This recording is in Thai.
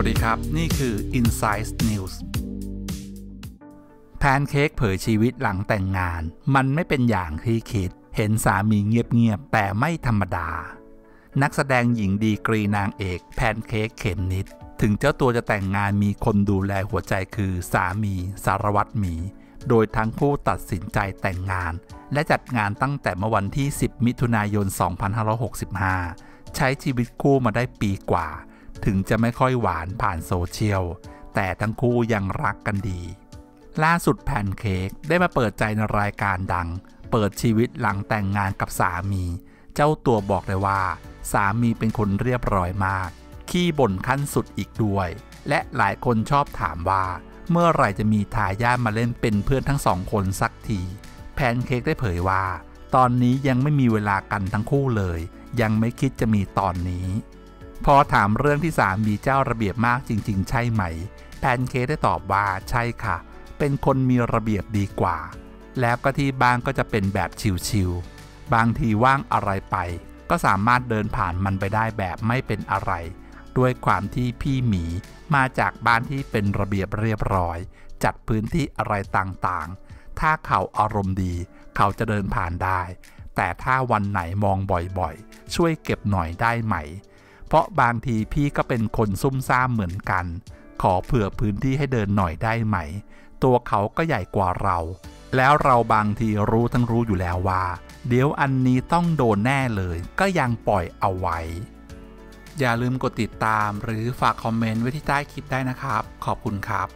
วัสดีครับนี่คือ Insights News แพนเค้กเผยชีวิตหลังแต่งงานมันไม่เป็นอย่างที่คิดเห็นสามีเงียบๆแต่ไม่ธรรมดานักแสดงหญิงดีกรีนางเอกแพนเค้กเขมนิดถึงเจ้าตัวจะแต่งงานมีคนดูแลหัวใจคือสามีสารวัตรหมีโดยทั้งคู่ตัดสินใจแต่งงานและจัดงานตั้งแต่เมื่อวันที่10มิถุนายน2565ใช้ชีวิตคู่มาได้ปีกว่าถึงจะไม่ค่อยหวานผ่านโซเชียลแต่ทั้งคู่ยังรักกันดีล่าสุดแพนเค้กได้มาเปิดใจในรายการดังเปิดชีวิตหลังแต่งงานกับสามีเจ้าตัวบอกเลยว่าสามีเป็นคนเรียบร้อยมากขี้บ่นขั้นสุดอีกด้วยและหลายคนชอบถามว่าเมื่อไหร่จะมีทายาทมาเล่นเป็นเพื่อนทั้งสองคนสักทีแพนเค้กได้เผยว่าตอนนี้ยังไม่มีเวลากันทั้งคู่เลยยังไม่คิดจะมีตอนนี้พอถามเรื่องที่สามีเจ้าระเบียบมากจริงๆใช่ไหมแพนเค้กได้ตอบว่าใช่ค่ะเป็นคนมีระเบียบดีกว่าแล้วก็ที่บ้านก็จะเป็นแบบชิลๆบางทีว่างอะไรไปก็สามารถเดินผ่านมันไปได้แบบไม่เป็นอะไรด้วยความที่พี่หมีมาจากบ้านที่เป็นระเบียบเรียบร้อยจัดพื้นที่อะไรต่างๆถ้าเขาอารมณ์ดีเขาจะเดินผ่านได้แต่ถ้าวันไหนมองบ่อยๆช่วยเก็บหน่อยได้ไหมเพราะบางทีพี่ก็เป็นคนซุ่มซ่ามเหมือนกันขอเผื่อพื้นที่ให้เดินหน่อยได้ไหมตัวเขาก็ใหญ่กว่าเราแล้วเราบางทีรู้ทั้งรู้อยู่แล้วว่าเดี๋ยวอันนี้ต้องโดนแน่เลยก็ยังปล่อยเอาไว้อย่าลืมกดติดตามหรือฝากคอมเมนต์ไว้ที่ใต้คลิปได้นะครับขอบคุณครับ